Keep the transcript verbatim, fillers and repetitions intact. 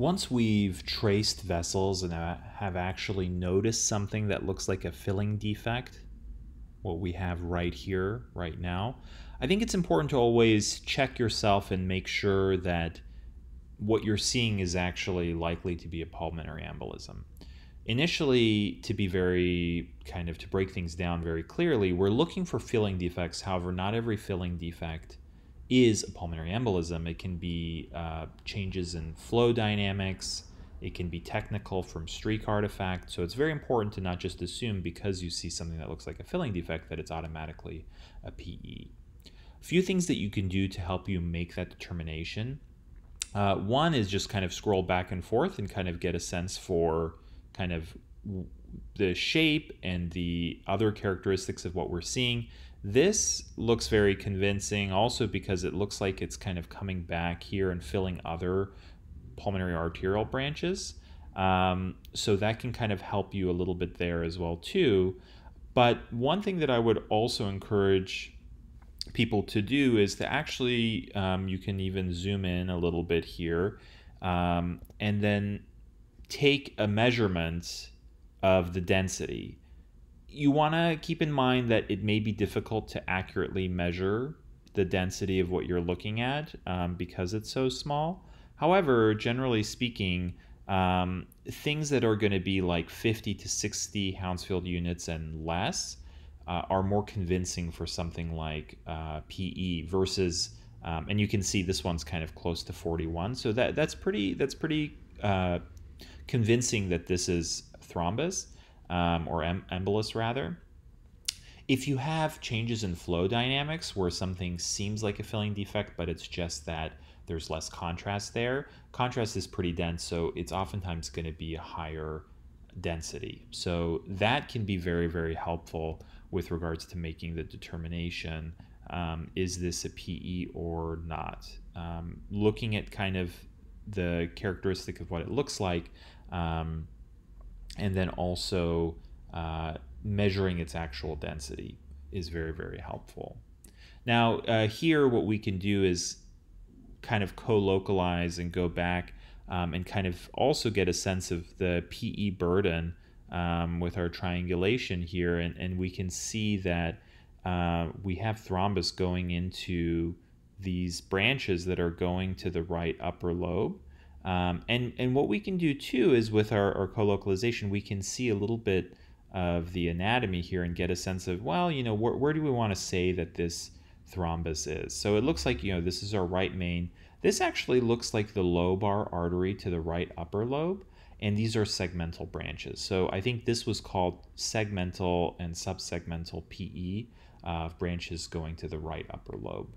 Once we've traced vessels and have actually noticed something that looks like a filling defect, what we have right here, right now, I think it's important to always check yourself and make sure that what you're seeing is actually likely to be a pulmonary embolism. Initially, to be very kind of to break things down very clearly, we're looking for filling defects. However, not every filling defect is a pulmonary embolism. It can be uh, changes in flow dynamics. It can be technical from streak artifact. So it's very important to not just assume because you see something that looks like a filling defect that it's automatically a P E. A few things that you can do to help you make that determination. Uh, one is just kind of scroll back and forth and kind of get a sense for kind of the shape and the other characteristics of what we're seeing. This looks very convincing also because it looks like it's kind of coming back here and filling other pulmonary arterial branches. Um, so that can kind of help you a little bit there as well too. But one thing that I would also encourage people to do is to actually, um, you can even zoom in a little bit here um, and then take a measurement of the density. You want to keep in mind that it may be difficult to accurately measure the density of what you're looking at um, because it's so small. However, generally speaking, um, things that are going to be like fifty to sixty Hounsfield units and less uh, are more convincing for something like uh, P E versus, um, and you can see this one's kind of close to forty-one. So that that's pretty that's pretty uh, convincing that this is thrombus. Um, or em embolus rather. If you have changes in flow dynamics where something seems like a filling defect, but it's just that there's less contrast there, contrast is pretty dense, so it's oftentimes going to be a higher density. So that can be very, very helpful with regards to making the determination, um, is this a P E or not? Um, looking at kind of the characteristic of what it looks like, um, and then also uh, measuring its actual density is very, very helpful. Now uh, here what we can do is kind of co-localize and go back um, and kind of also get a sense of the P E burden um, with our triangulation here, and, and we can see that uh, we have thrombus going into these branches that are going to the right upper lobe. Um, and, and what we can do too is with our, our co-localization, we can see a little bit of the anatomy here and get a sense of, well, you know, wh where do we want to say that this thrombus is? So it looks like, you know, this is our right main. This actually looks like the lobar artery to the right upper lobe, and these are segmental branches. So I think this was called segmental and subsegmental P E, uh, branches going to the right upper lobe.